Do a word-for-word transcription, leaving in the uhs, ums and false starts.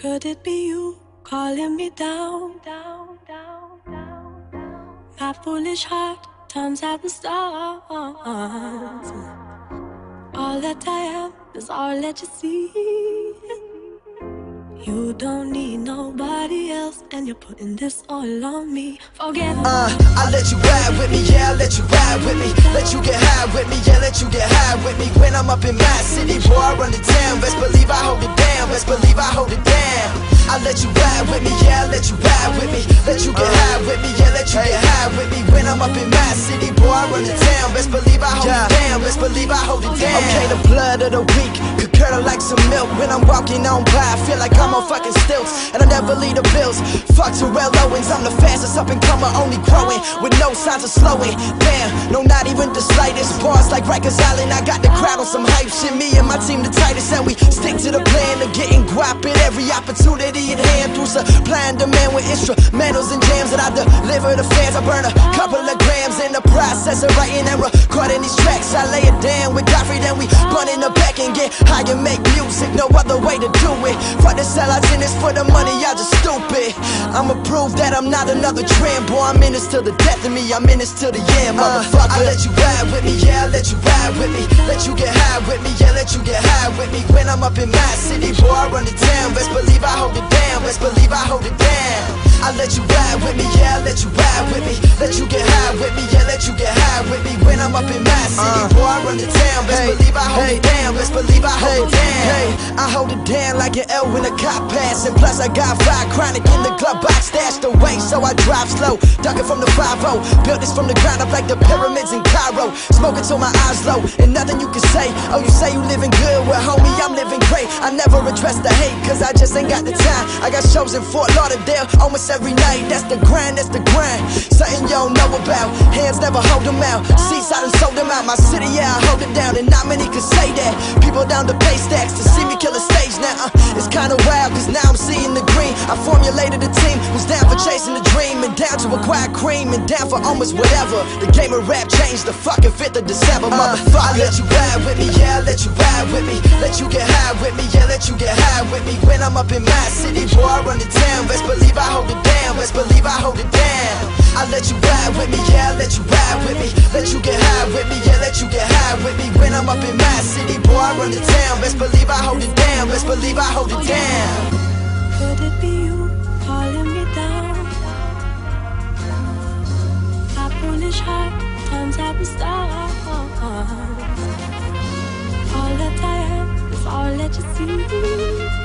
Could it be you calling me down? Down, down, down, down. My foolish heart turns out the stars. All that I am is all that you see. You don't need nobody else, and you're putting this all on me. Forget me. Uh, I let you ride with me, yeah, I let you ride with me. Let you get high with me, yeah, let you get high with me. When I'm up in my city, boy, I run the town. Best believe I hold it down, best believe I hold it down. I let you ride with me, yeah, I let you ride with me. Let you get high with me, yeah, let you get high with me. When I'm up in my city, boy, I run the town. Best believe I hold it down, best believe I hold it down. Okay, the blood of the weak could curdle like some milk. When I'm walking on by, I feel like I'm on fucking stilts, and I never leave the bills. Fuck Terrell Owens, I'm the fastest up and comer, only growing with no signs of slowing. Damn, no, not even the slightest. Bars like Rikers Island, I got the crowd on some hype shit. Me and my team the tightest, and we stick to the plan of getting guap at every opportunity at hand through supply and demand with instrumentals and jams that I deliver to fans. I burn a couple of grams in the process of writing and recording these tracks. I lay it down with Godfrey, then we run in the back and get high and make music. No other way to do it. Fuck the sellouts in this for the money, y'all just stupid. I'ma prove that I'm not another trend, boy. I'm in this till the death of me, I'm in this till the end, motherfucker. I let you ride with me, yeah, I let you ride with me. Let you get high with me, yeah, let you get high with me. When I'm up in my city, boy, I run the town. Best believe I hold it down, best believe I hold it down. I let you ride with me, yeah, I let you ride with me. Let you get high with me, yeah, let you get high with me. When I'm up in my city, boy, I run the town. Best believe I hold it down, best believe I hold it down. Hey, I hold it down like an L when a cop passin'. Plus I got five chronic in the glove box stashed away, so I drive slow, duckin' from the five oh. Built this from the ground up like the pyramids in Cairo. Smoking till my eyes low, and nothing you can say. Oh, you say you living good, well homie, I'm living great. I never address the hate, cause I just ain't got the time. I got shows in Fort Lauderdale almost every night. That's the grind, that's the grind. Something you don't know about, hands never hold them out. Seats I done sold them out, my city, yeah, I hold it down. And not many can say that, people down to pay stacks to see me kill a stage now. uh, It's kinda wild, cause now I'm seeing the green. I formulated a team, was down for chasing the dream, and down to acquire cream, and down for almost whatever. The game of rap changed the fucking fifth of December, motherfucker. I let you ride with me, yeah, I let you ride with me. Let you get high with me, yeah, let you get high with me. When I'm up in my city, boy, I run the town. Best believe I hold it down, best believe I hold it down. I let you ride with me, yeah, I let you ride with me. Let you get high with me, yeah, let you get high with me. When I'm up in my city, boy, I run the town. Best believe I hold it down, best believe I hold it down. Could it be you calling me down? My foolish heart turns out the stars. All that I am is all that you see.